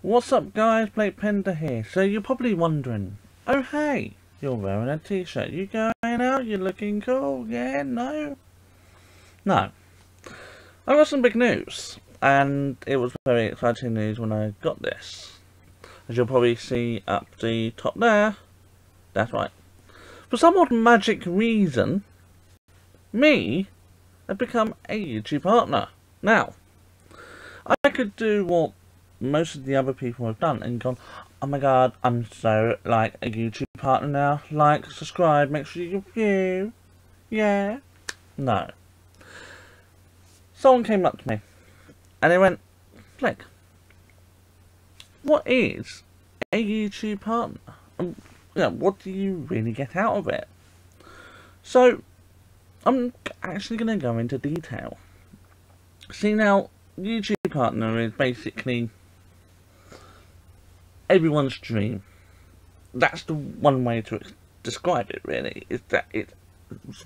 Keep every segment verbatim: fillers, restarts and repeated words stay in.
What's up guys, Blake Pender here. So you're probably wondering, oh hey, you're wearing a t-shirt, you going out, you're looking cool, yeah, no? No. I got some big news, and it was very exciting news when I got this. As you'll probably see up the top there, that's right. For some odd magic reason, me have become a YouTube partner. Now, I could do what most of the other people have done and gone, oh my god, I'm so like a YouTube partner now, like, subscribe, make sure you review, yeah. No. Someone came up to me and they went, Blake, what is a YouTube partner? Um, you know, what do you really get out of it? So I'm actually going to go into detail. See now, YouTube partner is basically everyone's dream. That's the one way to describe it, really, is that it's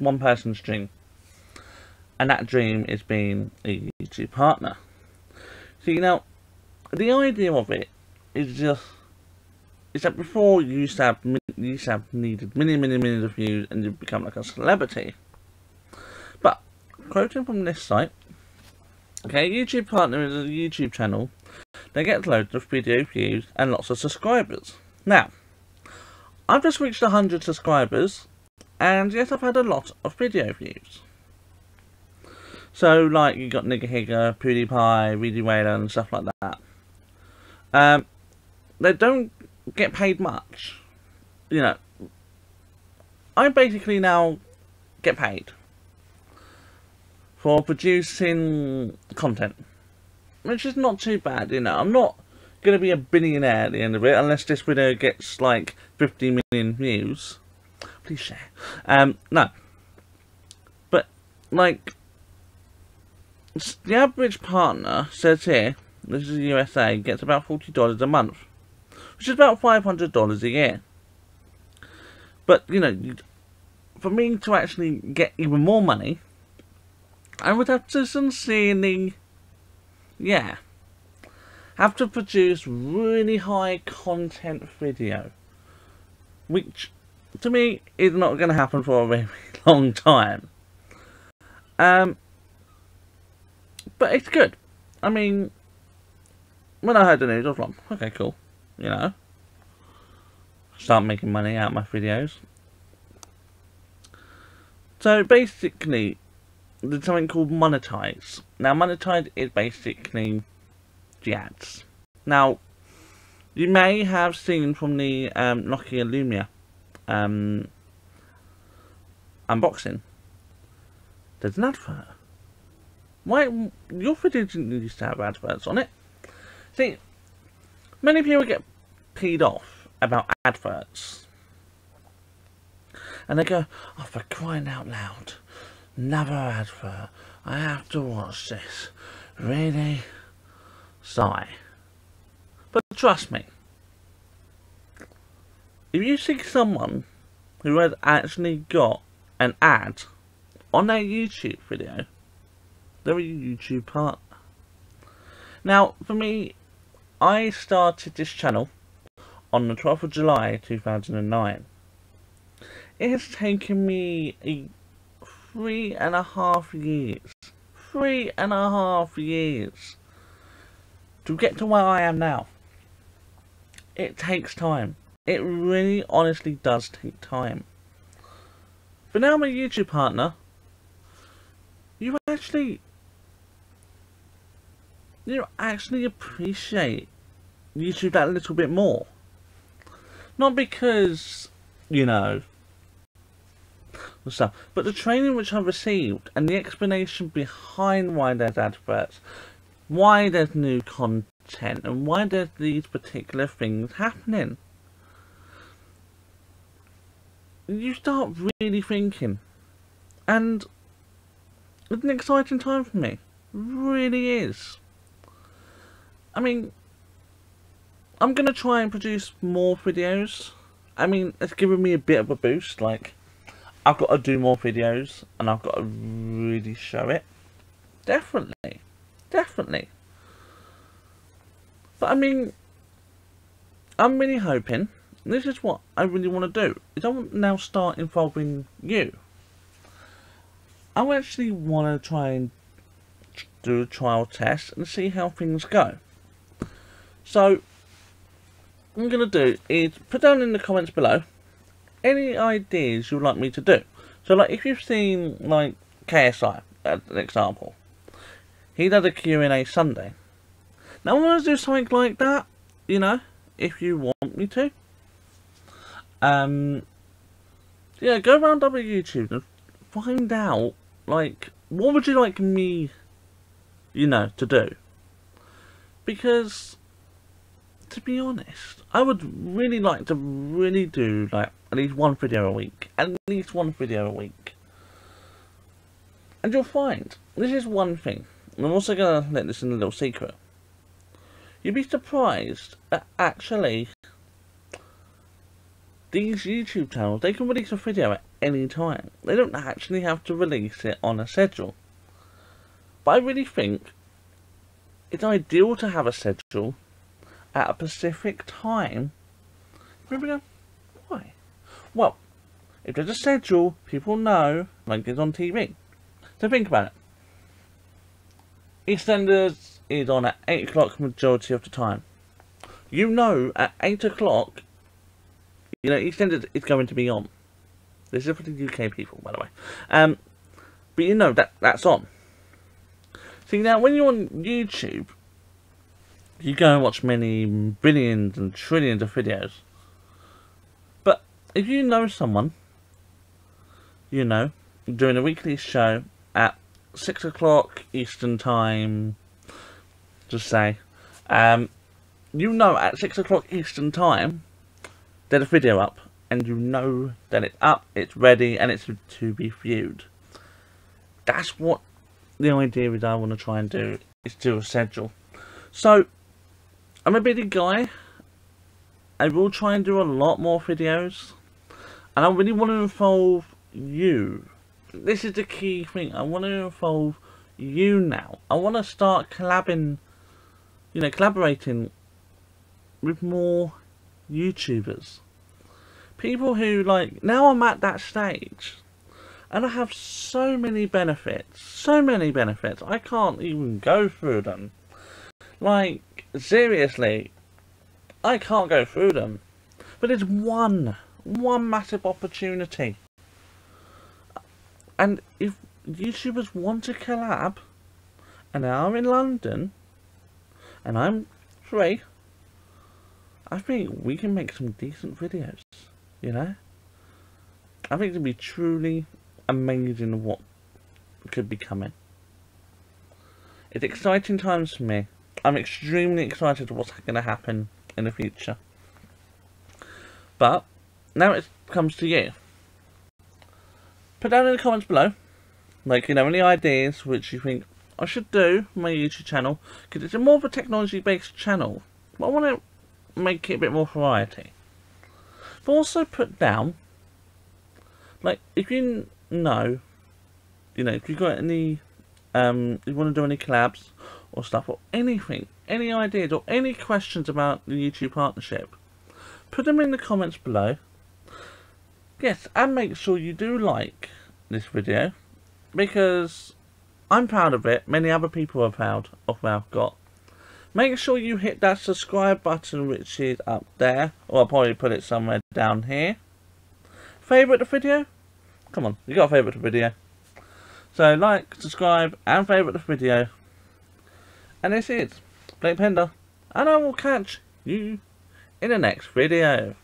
one person's dream, and that dream is being a YouTube partner. See now, the idea of it is just is that before you used to have, you used to have needed many, many, many views and you become like a celebrity. But quoting from this site, okay, YouTube partner is a YouTube channel that gets loads of video views and lots of subscribers. Now, I've just reached one hundred subscribers, and yes, I've had a lot of video views. So, like, you got NigaHiga, PewDiePie, RayWilliamJohnson, and stuff like that. Um, they don't get paid much. You know, I basically now get paid for producing content, which is not too bad. You know, I'm not going to be a billionaire at the end of it, unless this video gets like fifty million views. Please share. Um, no. But, like, the average partner, says here, this is the U S A, gets about forty dollars a month, which is about five hundred dollars a year. But, you know, for me to actually get even more money, I would have to sincerely, yeah, have to produce really high content video, which to me is not going to happen for a very long time. Um, but it's good. I mean, when I heard the news, I was like, okay, cool, you know, start making money out of my videos. So basically, there's something called monetize. Now, monetize is basically the ads. Now, you may have seen from the um, Nokia Lumia um, unboxing, there's an advert. Why? Your video didn't used to have adverts on it. See, many people get peed off about adverts. And they go, oh, for crying out loud, another advert, I have to watch this, really? Sigh. But trust me, if you see someone who has actually got an ad on their YouTube video, they're a YouTube partner. Now, for me, I started this channel on the twelfth of July two thousand nine. It has taken me a Three and a half years. Three and a half years. To get to where I am now. It takes time. It really honestly does take time. But now I'm a YouTube partner. You actually... You actually appreciate YouTube that little bit more. Not because, you know, stuff, but the training which I've received and the explanation behind why there's adverts, why there's new content, and why there's these particular things happening, you start really thinking, and it's an exciting time for me. It really is. I mean, I'm gonna try and produce more videos. I mean, it's given me a bit of a boost. Like, I've got to do more videos, and I've got to really show it. Definitely. Definitely. But I mean, I'm really hoping, this is what I really want to do, is I want to now start involving you. I actually want to try and do a trial test and see how things go. So, what I'm going to do is put down in the comments below any ideas you'd like me to do. So, like, if you've seen, like, K S I, as an example, he does a Q and A Sunday. Now, I want to do something like that, you know, if you want me to. Um, yeah, go around on YouTube and find out, like, what would you like me, you know, to do? Because, to be honest, I would really like to really do, like, at least one video a week. At least one video a week. And you'll find, this is one thing, and I'm also going to let this in a little secret. You'd be surprised at actually these YouTube channels, they can release a video at any time. They don't actually have to release it on a schedule. But I really think it's ideal to have a schedule at a specific time. Remember now, why? Well, if there's a schedule, people know, like it's on T V. So think about it. EastEnders is on at eight o'clock majority of the time. You know at eight o'clock, you know, EastEnders is going to be on. This is for the U K people, by the way. Um, but you know that that's on. See, now when you're on YouTube, you go and watch many billions and trillions of videos. But if you know someone, you know, doing a weekly show at six o'clock Eastern time, just say, um, you know at six o'clock Eastern time, there's a video up, and you know that it's up, it's ready, and it's to be viewed. That's what the idea is I want to try and do, is do a schedule. So, I'm a busy guy. I will try and do a lot more videos, and I really want to involve you. This is the key thing. I want to involve you now. I want to start collabing, you know, collaborating with more YouTubers, people who, like, now I'm at that stage, and I have so many benefits, so many benefits. I can't even go through them. Like, seriously, I can't go through them. But it's one, one massive opportunity. And if YouTubers want to collab, and they are in London, and I'm free, I think we can make some decent videos, you know? I think it'd be truly amazing what could be coming. It's exciting times for me. I'm extremely excited for what's going to happen in the future. But now it comes to you. Put down in the comments below, like, you know, any ideas which you think I should do on my YouTube channel, because it's a more of a technology-based channel, but I want to make it a bit more variety. But also put down, like, if you know, you know, if you've got any, um, you want to do any collabs, or stuff, or anything, any ideas, or any questions about the YouTube partnership, put them in the comments below. Yes, and make sure you do like this video, because I'm proud of it, many other people are proud of what I've got. Make sure you hit that subscribe button, which is up there, or I'll probably put it somewhere down here. Favourite the video? Come on, you got to favourite the video. So like, subscribe, and favourite the video. And this is Blake Pender, and I will catch you in the next video.